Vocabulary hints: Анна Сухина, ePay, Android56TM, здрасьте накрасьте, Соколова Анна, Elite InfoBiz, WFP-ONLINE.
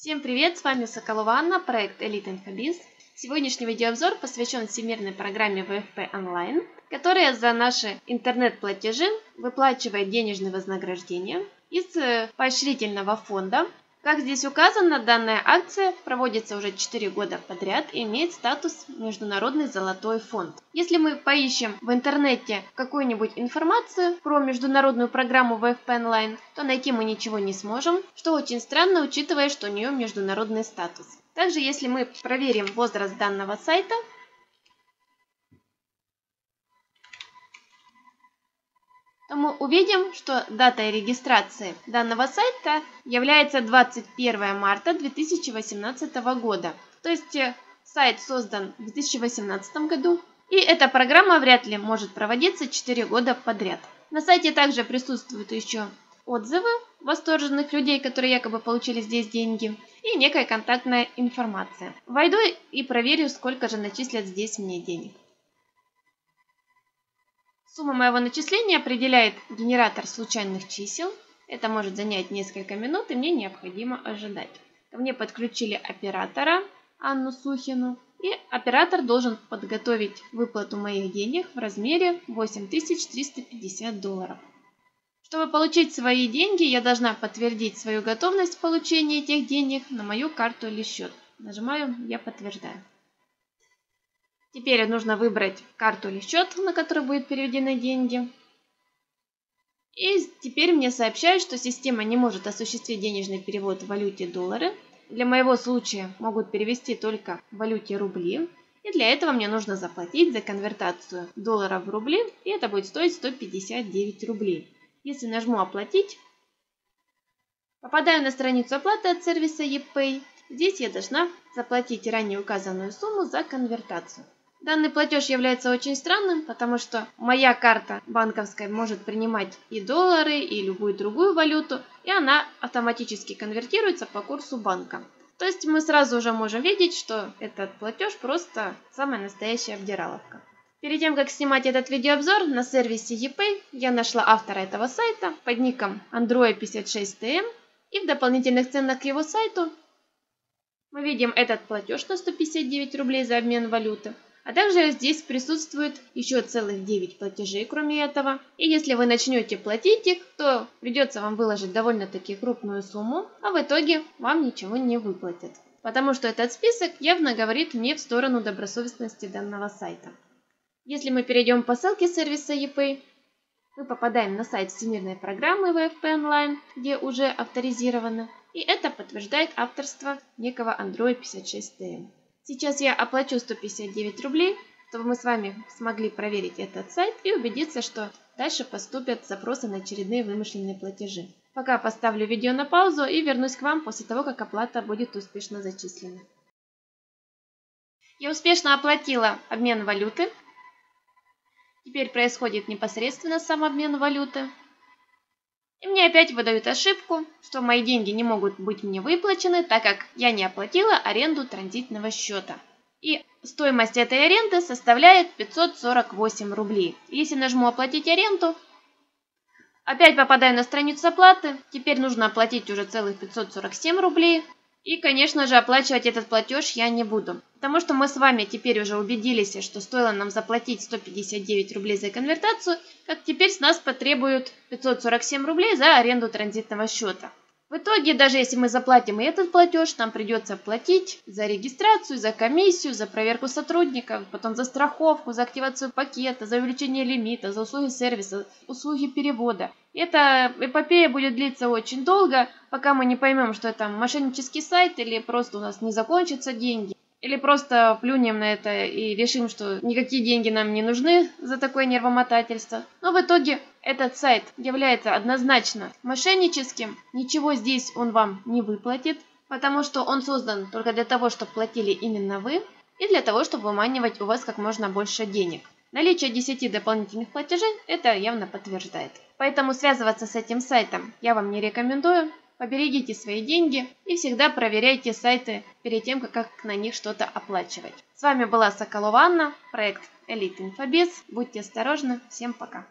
Всем привет, с вами Соколова Анна, проект Elite InfoBiz. Сегодняшний видеообзор посвящен всемирной программе WFP-ONLINE, которая за наши интернет-платежи выплачивает денежные вознаграждения из поощрительного фонда. Как здесь указано, данная акция проводится уже 4 года подряд и имеет статус Международный золотой фонд. Если мы поищем в интернете какую-нибудь информацию про международную программу WFP-ONLINE, то найти мы ничего не сможем, что очень странно, учитывая, что у нее международный статус. Также, если мы проверим возраст данного сайта, то мы увидим, что датой регистрации данного сайта является 21 марта 2018 года. То есть сайт создан в 2018 году, и эта программа вряд ли может проводиться 4 года подряд. На сайте также присутствуют еще отзывы восторженных людей, которые якобы получили здесь деньги, и некая контактная информация. Войду и проверю, сколько же начислят здесь мне денег. Сумма моего начисления определяет генератор случайных чисел. Это может занять несколько минут, и мне необходимо ожидать. Ко мне подключили оператора Анну Сухину, и оператор должен подготовить выплату моих денег в размере $8350. Чтобы получить свои деньги, я должна подтвердить свою готовность получения этих денег на мою карту или счет. Нажимаю «Я подтверждаю». Теперь нужно выбрать карту или счет, на который будут переведены деньги. И теперь мне сообщают, что система не может осуществить денежный перевод в валюте доллары. Для моего случая могут перевести только в валюте рубли. И для этого мне нужно заплатить за конвертацию доллара в рубли. И это будет стоить 159 рублей. Если нажму «Оплатить», попадаю на страницу оплаты от сервиса ePay. Здесь я должна заплатить ранее указанную сумму за конвертацию. Данный платеж является очень странным, потому что моя карта банковская может принимать и доллары, и любую другую валюту, и она автоматически конвертируется по курсу банка. То есть мы сразу уже можем видеть, что этот платеж просто самая настоящая обдираловка. Перед тем, как снимать этот видеообзор, на сервисе ePay я нашла автора этого сайта под ником Android56TM, и в дополнительных ценах к его сайту мы видим этот платеж на 159 рублей за обмен валюты. А также здесь присутствует еще целых 9 платежей, кроме этого. И если вы начнете платить их, то придется вам выложить довольно-таки крупную сумму, а в итоге вам ничего не выплатят. Потому что этот список явно говорит мне в сторону добросовестности данного сайта. Если мы перейдем по ссылке сервиса ePay, мы попадаем на сайт всемирной программы WFP-ONLINE, где уже авторизировано. И это подтверждает авторство некого Android56TM. Сейчас я оплачу 159 рублей, чтобы мы с вами смогли проверить этот сайт и убедиться, что дальше поступят запросы на очередные вымышленные платежи. Пока поставлю видео на паузу и вернусь к вам после того, как оплата будет успешно зачислена. Я успешно оплатила обмен валюты. Теперь происходит непосредственно сам обмен валюты. И мне опять выдают ошибку, что мои деньги не могут быть мне выплачены, так как я не оплатила аренду транзитного счета. И стоимость этой аренды составляет 548 рублей. Если нажму «Оплатить аренду», опять попадаю на страницу оплаты. Теперь нужно оплатить уже целых 547 рублей. И, конечно же, оплачивать этот платеж я не буду. Потому что мы с вами теперь уже убедились, что стоило нам заплатить 159 рублей за конвертацию, как теперь с нас потребуют 547 рублей за аренду транзитного счета. В итоге, даже если мы заплатим и этот платеж, нам придется платить за регистрацию, за комиссию, за проверку сотрудников, потом за страховку, за активацию пакета, за увеличение лимита, за услуги сервиса, услуги перевода. Эта эпопея будет длиться очень долго, пока мы не поймем, что это мошеннический сайт или просто у нас не закончатся деньги. Или просто плюнем на это и решим, что никакие деньги нам не нужны за такое нервомотательство. Но в итоге этот сайт является однозначно мошенническим. Ничего здесь он вам не выплатит, потому что он создан только для того, чтобы платили именно вы, и для того, чтобы выманивать у вас как можно больше денег. Наличие 10 дополнительных платежей это явно подтверждает. Поэтому связываться с этим сайтом я вам не рекомендую. Поберегите свои деньги и всегда проверяйте сайты перед тем, как на них что-то оплачивать. С вами была Соколова Анна, проект Elite InfoBiz. Будьте осторожны, всем пока!